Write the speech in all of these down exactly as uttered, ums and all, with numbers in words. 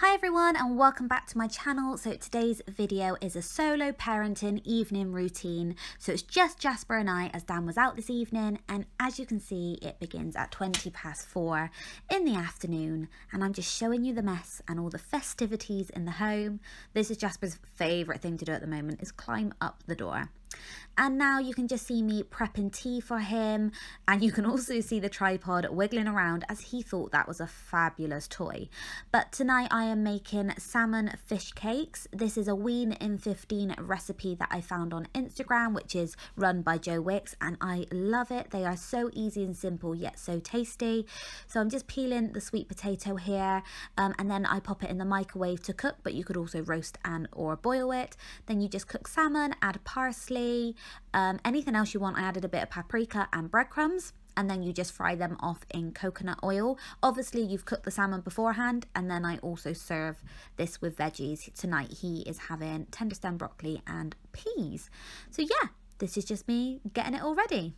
Hi everyone and welcome back to my channel. So today's video is a solo parenting evening routine. So it's just Jasper and I, as Dan was out this evening, and as you can see it begins at twenty past four in the afternoon, and I'm just showing you the mess and all the festivities in the home. This is Jasper's favourite thing to do at the moment, is climb up the door. And now you can just see me prepping tea for him, and you can also see the tripod wiggling around as he thought that was a fabulous toy. But tonight I am making salmon fish cakes. This is a Wean in fifteen recipe that I found on Instagram, which is run by Joe Wicks, and I love it. They are so easy and simple yet so tasty. So I'm just peeling the sweet potato here, um, and then I pop it in the microwave to cook, but you could also roast and or boil it. Then you just cook salmon, add parsley, Um, anything else you want. I added a bit of paprika and breadcrumbs, and then you just fry them off in coconut oil. Obviously you've cooked the salmon beforehand, and then I also serve this with veggies. Tonight he is having tender stem broccoli and peas. So yeah, this is just me getting it all ready.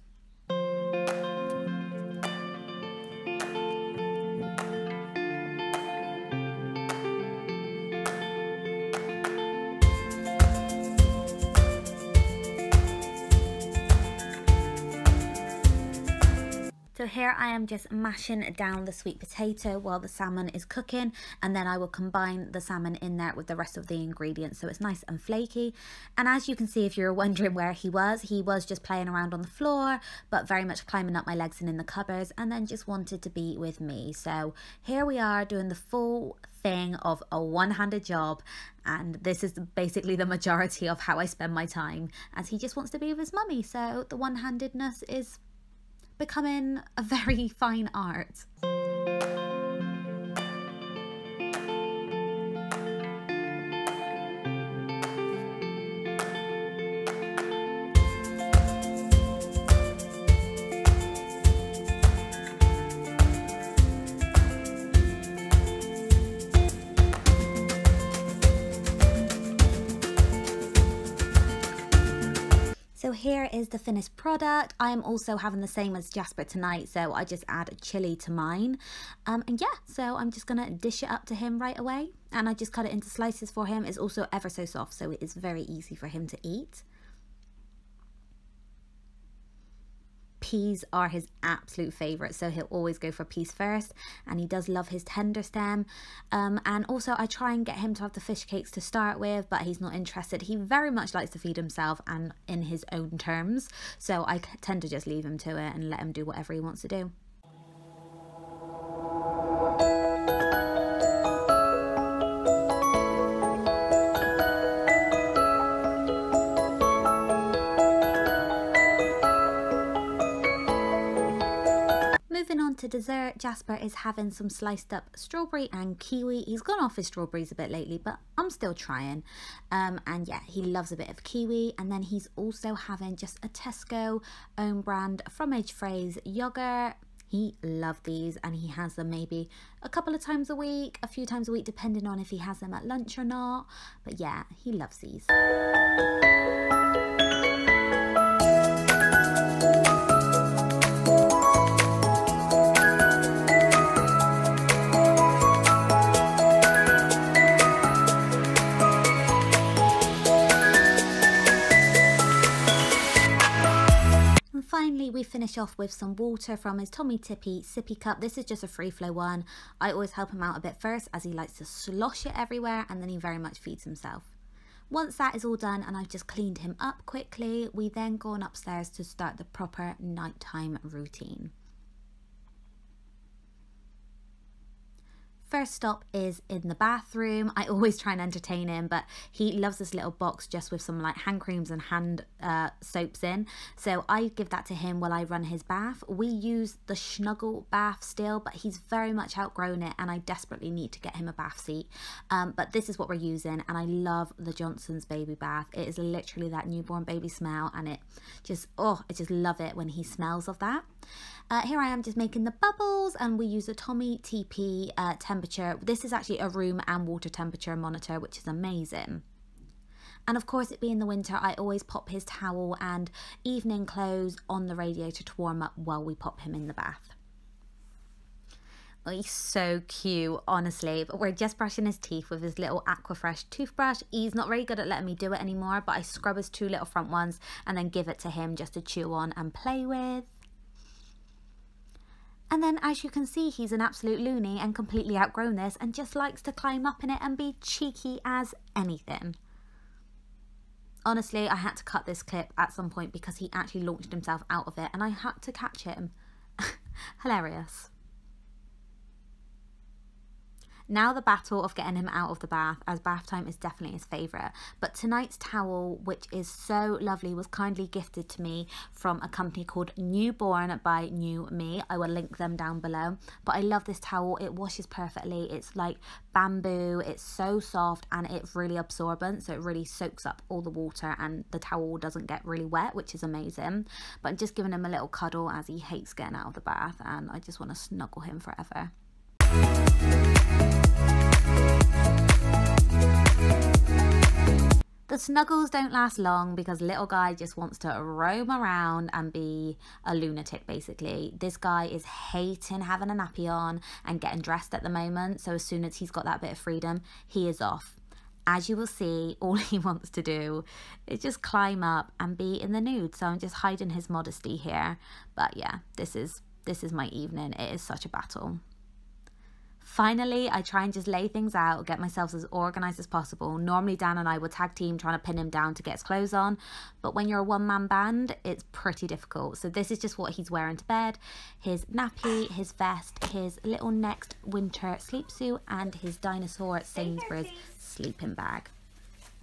So here I am just mashing down the sweet potato while the salmon is cooking, and then I will combine the salmon in there with the rest of the ingredients so it's nice and flaky. And as you can see, if you're wondering where he was, he was just playing around on the floor, but very much climbing up my legs and in the cupboards, and then just wanted to be with me. So here we are doing the full thing of a one-handed job, and this is basically the majority of how I spend my time, as he just wants to be with his mummy. So the one-handedness is becoming a very fine art. So here is the finished product. I am also having the same as Jasper tonight, so I just add chili to mine. Um, and yeah, so I'm just gonna dish it up to him right away, and I just cut it into slices for him. It's also ever so soft, so it is very easy for him to eat. Peas are his absolute favourite, so he'll always go for peas first, and he does love his tender stem. Um, and also I try and get him to have the fish cakes to start with, but he's not interested. He very much likes to feed himself and in his own terms, so I tend to just leave him to it and let him do whatever he wants to do. To dessert, Jasper is having some sliced up strawberry and kiwi. He's gone off his strawberries a bit lately, but I'm still trying, um, and yeah, he loves a bit of kiwi. And then he's also having just a Tesco own brand fromage fraise yogurt. He loved these, and he has them maybe a couple of times a week, a few times a week, depending on if he has them at lunch or not, but yeah, he loves these. Finally, we finish off with some water from his Tommy Tippy sippy cup. This is just a free flow one. I always help him out a bit first, as he likes to slosh it everywhere, and then he very much feeds himself. Once that is all done and I've just cleaned him up quickly, we then go on upstairs to start the proper nighttime routine. First stop is in the bathroom. I always try and entertain him, but he loves this little box just with some like hand creams and hand uh, soaps in. So I give that to him while I run his bath. We use the Schnuggle bath still, but he's very much outgrown it, and I desperately need to get him a bath seat. Um, but this is what we're using, and I love the Johnson's baby bath. It is literally that newborn baby smell, and it just, oh, I just love it when he smells of that. Uh, here I am just making the bubbles, and we use a Tommy Tippy uh, temperature. This is actually a room and water temperature monitor, which is amazing. And of course, it being the winter, I always pop his towel and evening clothes on the radiator to warm up while we pop him in the bath. Oh, he's so cute, honestly. But we're just brushing his teeth with his little Aquafresh toothbrush. He's not very good at letting me do it anymore, but I scrub his two little front ones and then give it to him just to chew on and play with. And then, as you can see, he's an absolute loony and completely outgrown this and just likes to climb up in it and be cheeky as anything. Honestly, I had to cut this clip at some point because he actually launched himself out of it and I had to catch him. Hilarious. Now the battle of getting him out of the bath, as bath time is definitely his favourite. But tonight's towel, which is so lovely, was kindly gifted to me from a company called Newborn by New Me. I will link them down below. But I love this towel. It washes perfectly. It's like bamboo. It's so soft and it's really absorbent. So it really soaks up all the water and the towel doesn't get really wet, which is amazing. But I'm just giving him a little cuddle as he hates getting out of the bath and I just want to snuggle him forever. The snuggles don't last long because little guy just wants to roam around and be a lunatic basically. This guy is hating having a nappy on and getting dressed at the moment, so as soon as he's got that bit of freedom, he is off. As you will see, all he wants to do is just climb up and be in the nude, so I'm just hiding his modesty here. But yeah, this is this is my evening. It is such a battle. Finally, I try and just lay things out, get myself as organised as possible. Normally Dan and I would tag team trying to pin him down to get his clothes on, but when you're a one-man band, it's pretty difficult. So this is just what he's wearing to bed. His nappy, his vest, his little Next winter sleep suit, and his dinosaur at Sainsbury's sleeping bag.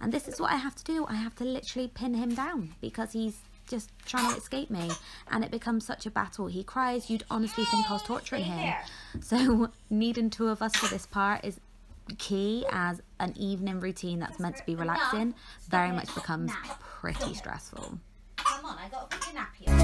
And this is what I have to do. I have to literally pin him down because he's just trying to escape me and it becomes such a battle. He cries, you'd honestly think I was torturing him. So needing two of us for this part is key, as an evening routine that's meant to be relaxing very much becomes pretty stressful. Come on, I got to put your nappy on.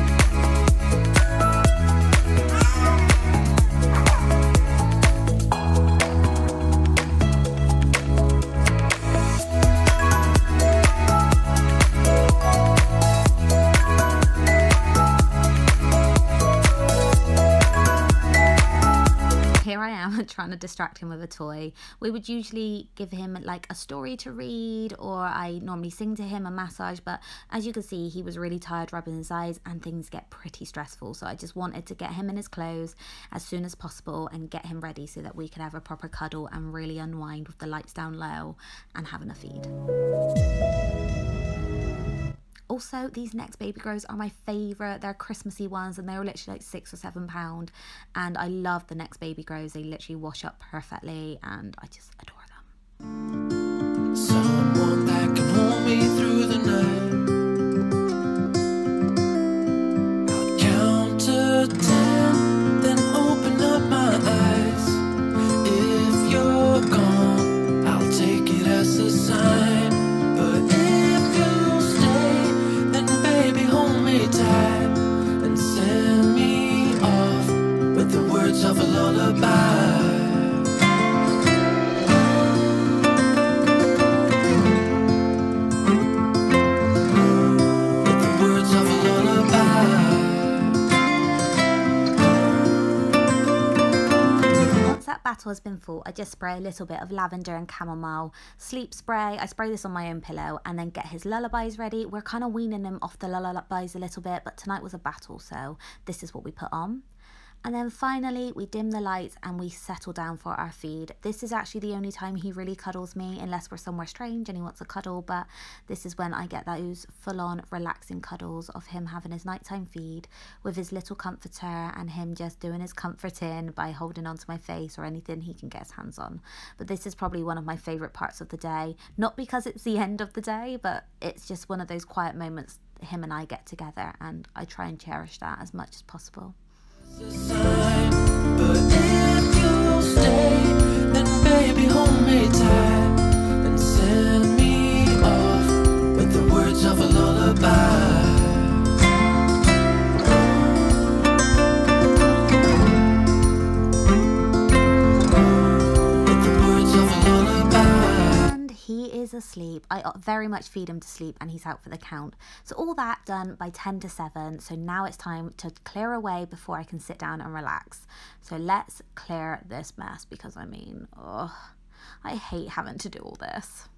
Trying to distract him with a toy. We would usually give him like a story to read, or I normally sing to him a massage, but as you can see he was really tired, rubbing his eyes, and things get pretty stressful, so I just wanted to get him in his clothes as soon as possible and get him ready so that we could have a proper cuddle and really unwind with the lights down low and having a feed. Also, these Next baby grows are my favourite. They're Christmassy ones and they were literally like six or seven pound. And I love the Next baby grows. They literally wash up perfectly and I just adore them. Someone that can hold me through the night. I'll count to ten, then open up my eyes. If you're gone, I'll take it as a sign. Of a lullaby. Battle has been full. I just spray a little bit of lavender and chamomile sleep spray. I spray this on my own pillow and then get his lullabies ready. We're kind of weaning him off the lullabies a little bit, but tonight was a battle, so this is what we put on. And then finally we dim the lights and we settle down for our feed. This is actually the only time he really cuddles me, unless we're somewhere strange and he wants a cuddle, but this is when I get those full-on relaxing cuddles of him having his nighttime feed with his little comforter and him just doing his comforting by holding onto my face or anything he can get his hands on. But this is probably one of my favourite parts of the day, not because it's the end of the day, but it's just one of those quiet moments him and I get together, and I try and cherish that as much as possible. But if you'll stay, then baby hold me tight and send me off with the words of a lullaby. With the words of a lullaby. And he is is asleep. I very much feed him to sleep and he's out for the count. So all that done by ten to seven. So now it's time to clear away before I can sit down and relax. So let's clear this mess, because I mean, oh, I hate having to do all this.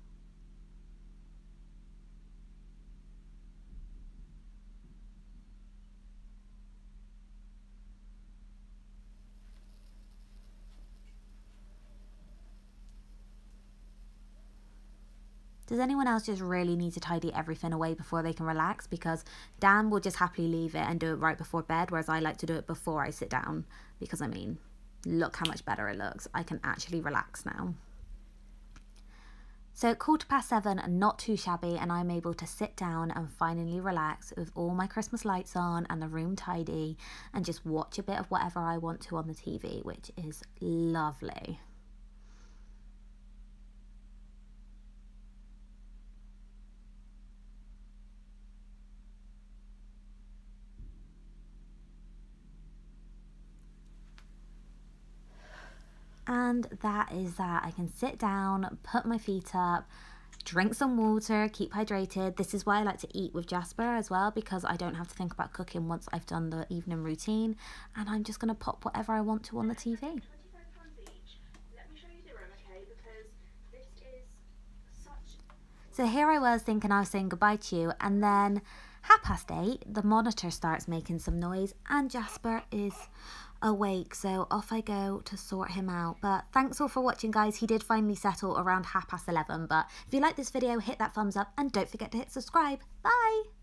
Does anyone else just really need to tidy everything away before they can relax? Because Dan will just happily leave it and do it right before bed, whereas I like to do it before I sit down, because I mean, look how much better it looks. I can actually relax now. So quarter past seven, not too shabby, and I'm able to sit down and finally relax with all my Christmas lights on and the room tidy and just watch a bit of whatever I want to on the T V, which is lovely. And that is that. I can sit down, put my feet up, drink some water, keep hydrated. This is why I like to eat with Jasper as well, because I don't have to think about cooking once I've done the evening routine, and I'm just going to pop whatever I want to on the T V. So here I was thinking I was saying goodbye to you, and then half past eight, the monitor starts making some noise and Jasper is awake, so off I go to sort him out. But thanks all for watching, guys. He did finally settle around half past eleven. But if you like this video, hit that thumbs up and don't forget to hit subscribe. Bye.